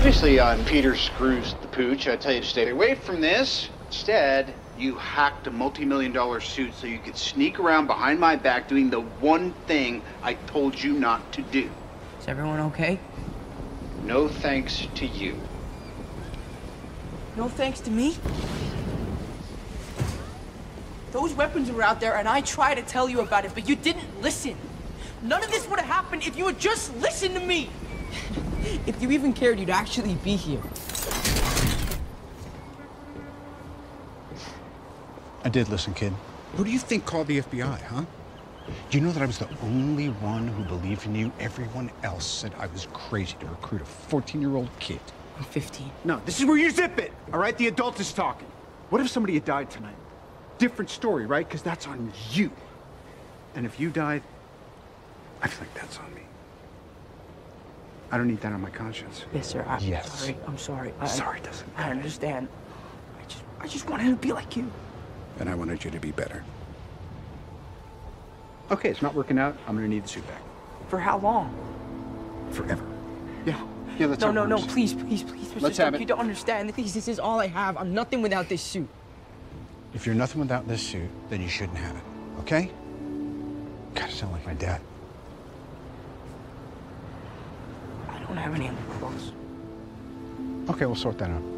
Previously on Peter Screws the Pooch, I tell you to stay away from this. Instead, you hacked a multi-million-dollar suit so you could sneak around behind my back doing the one thing I told you not to do. Is everyone okay? No thanks to you. No thanks to me? Those weapons were out there and I tried to tell you about it, but you didn't listen. None of this would have happened if you had just listened to me. If you even cared, you'd actually be here. I did listen, kid. Who do you think called the FBI, huh? Do you know that I was the only one who believed in you? Everyone else said I was crazy to recruit a 14-year-old kid. I'm 15. No, this is where you zip it, all right? The adult is talking. What if somebody had died tonight? Different story, right? Because that's on you. And if you died, I feel like that's on me. I don't need that on my conscience. Yes, sir. Sorry. I'm sorry. Sorry doesn't matter. I understand. I just wanted to be like you. And I wanted you to be better. Okay, it's not working out. I'm gonna need the suit back. For how long? Forever. Yeah. Yeah, that's all. No, please, please, please. Let's have it. You don't understand. This is all I have. I'm nothing without this suit. If you're nothing without this suit, then you shouldn't have it. Okay? God, I sound like my dad. I don't have any other clothes. Okay, we'll sort that out.